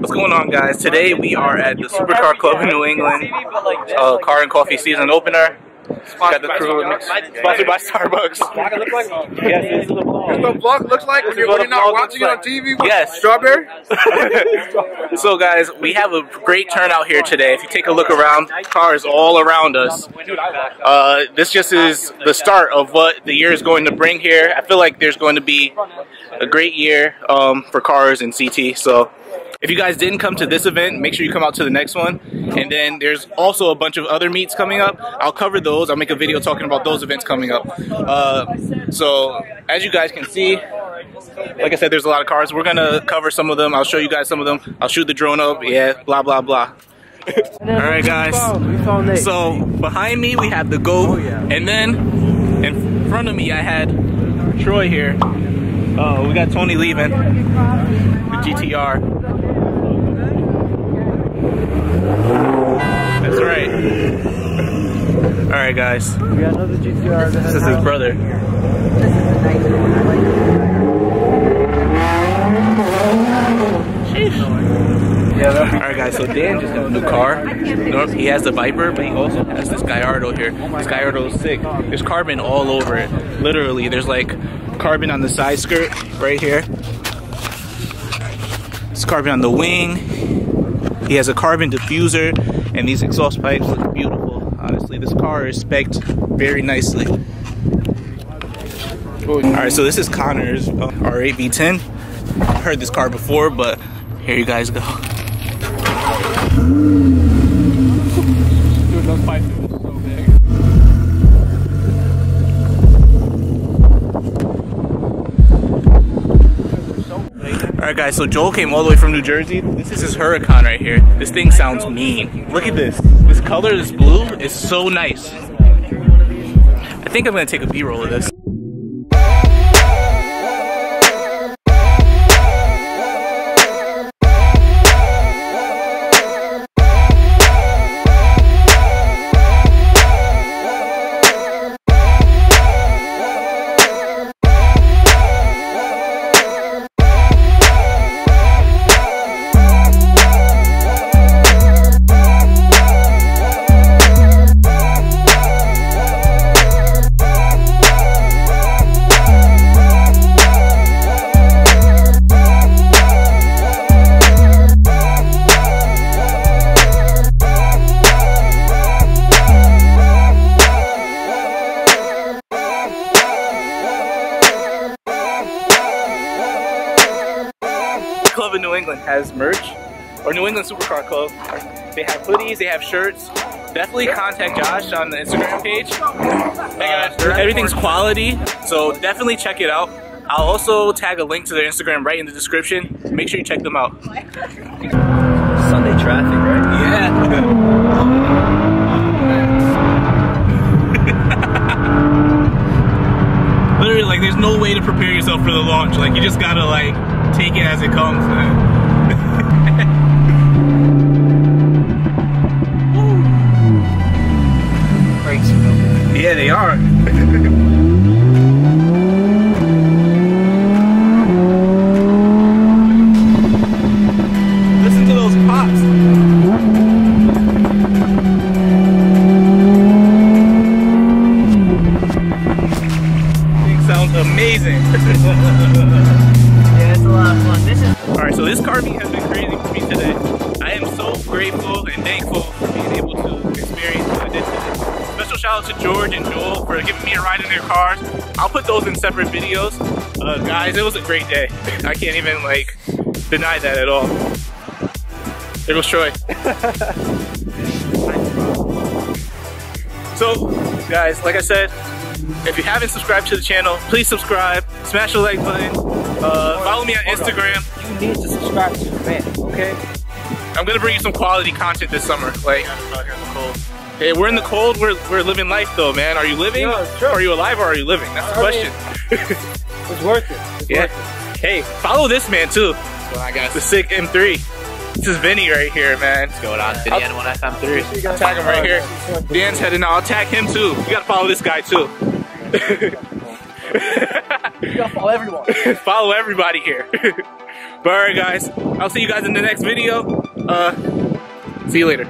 What's going on, guys? Today we are at the Supercar Club in New England, car and coffee season opener. Got the crew sponsored by Starbucks. Yes, this is the vlog looks like when you're not watching it on TV. Yes, strawberry. So, guys, we have a great turnout here today. If you take a look around, cars all around us. This just is the start of what the year is going to bring here. I feel like there's going to be a great year for cars and CT. So, if you guys didn't come to this event, make sure you come out to the next one. And then there's also a bunch of other meets coming up. I'll cover those. I'll make a video talking about those events coming up. So as you guys can see, like I said, there's a lot of cars. We're going to cover some of them. I'll show you guys some of them. I'll shoot the drone up. Yeah, blah, blah, blah. Alright, guys. So behind me, we have the GOAT. And then in front of me, I had Troy here. Oh, we got Tony leaving. The GTR. That's right. Alright, guys. We got another GTR. This is his brother. This is a nice one. I like this one. Sheesh. Alright, guys, so Dan just got a new car. He has the Viper, but he also has this Gallardo here. This Gallardo is sick. There's carbon all over it. Literally, there's like carbon on the side skirt right here. It's carbon on the wing. He has a carbon diffuser, and these exhaust pipes look beautiful. Honestly, this car is spec'd very nicely. Alright, so this is Connor's R8 V10. I've heard this car before, but here you guys go. Dude, those pipes are so big. Alright, guys, so Joel came all the way from New Jersey. This is his Huracan right here. This thing sounds mean. Look at this. This color, this blue, is so nice. I think I'm gonna take a B-roll of this. Club in New England has merch, or New England Supercar Club. They have hoodies, they have shirts. Definitely contact Josh on the Instagram page. Everything's quality, so definitely check it out. I'll also tag a link to their Instagram right in the description. Make sure you check them out. Sunday traffic, right? Yeah. Literally, like, there's no way to prepare yourself for the launch. Like, you just gotta, like, take it as it comes, man. Brakes are no good. Yeah, they are. Yeah, it's a lot of fun. Alright, so this car meet has been crazy for me today. I am so grateful and thankful for being able to experience what I did today. Special shout out to George and Joel for giving me a ride in their cars. I'll put those in separate videos. Guys, it was a great day. I can't even, like, deny that at all. There goes Troy. So, guys, like I said, if you haven't subscribed to the channel, please subscribe, smash the like button, follow me on Instagram. You need to subscribe to the event, okay? I'm gonna bring you some quality content this summer. Like, hey, we're in the cold, we're living life though, man. Are you living? Are you alive or are you living? That's the question. It's worth it. It's worth it. Hey, follow this man too. That's what I got. The sick M3. This is Vinny right here, man. What's going on? Vinny on 1FM3. I'll tag him right here. Dan's heading out. I'll tag him too. You gotta follow this guy too. You gotta follow everyone. Follow everybody here. But alright guys, I'll see you guys in the next video. See you later.